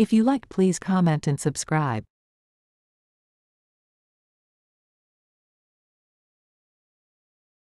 If you like, please comment and subscribe.